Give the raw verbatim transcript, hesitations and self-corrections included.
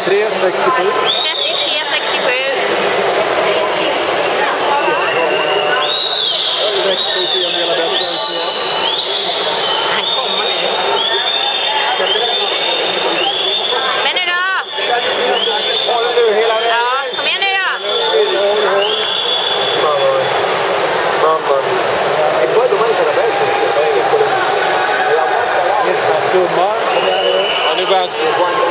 femtiotre sextiosju. That's the one.